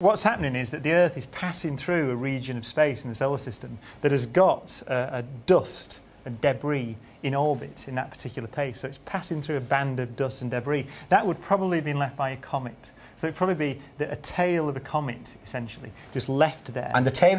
What's happening is that the Earth is passing through a region of space in the solar system that has got a dust and debris in orbit in that particular place. So it's passing through a band of dust and debris. That would probably have been left by a comet. So it'd probably be a tail of a comet, essentially, just left there. And the tail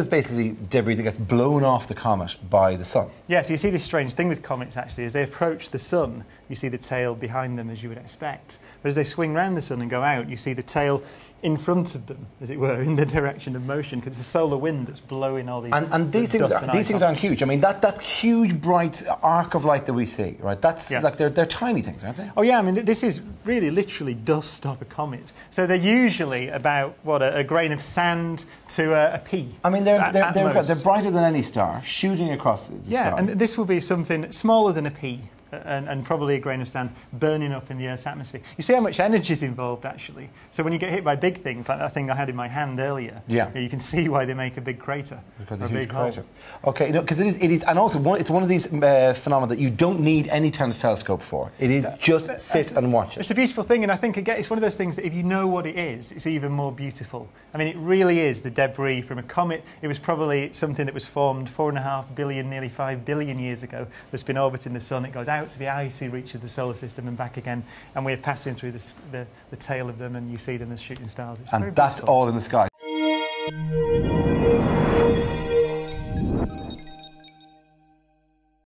is basically debris that gets blown off the comet by the sun. Yeah, so you see this strange thing with comets, actually. As they approach the sun, you see the tail behind them, as you would expect. But as they swing round the sun and go out, you see the tail in front of them, as it were, in the direction of motion, because it's a solar wind that's blowing all these these things aren't huge. I mean, that huge, bright arc of light that we see, right, that's, like, they're tiny things, aren't they? Oh, yeah, I mean, this is really literally dust off a comet. So they're usually about, what, a grain of sand to a pea. I mean, they're brighter than any star, shooting across the sky. Yeah, and this will be something smaller than a pea and probably a grain of sand burning up in the Earth's atmosphere. You see how much energy is involved, actually. So when you get hit by big things, like that thing I had in my hand earlier, you can see why they make a big crater. Because it's a huge crater. Okay, because it is, and also it's one of these phenomena that you don't need any kind of telescope for. It is just sit and watch it. It's a beautiful thing, and I think, again, it's one of those things that if you know what it is, it's even more beautiful. I mean, it really is the debris from a comet. It was probably something that was formed 4.5 billion, nearly 5 billion years ago, that's been orbiting the sun. It goes out to the icy reach of the solar system and back again, and we're passing through the tail of them, and you see them as shooting stars. It's and that's all in the sky.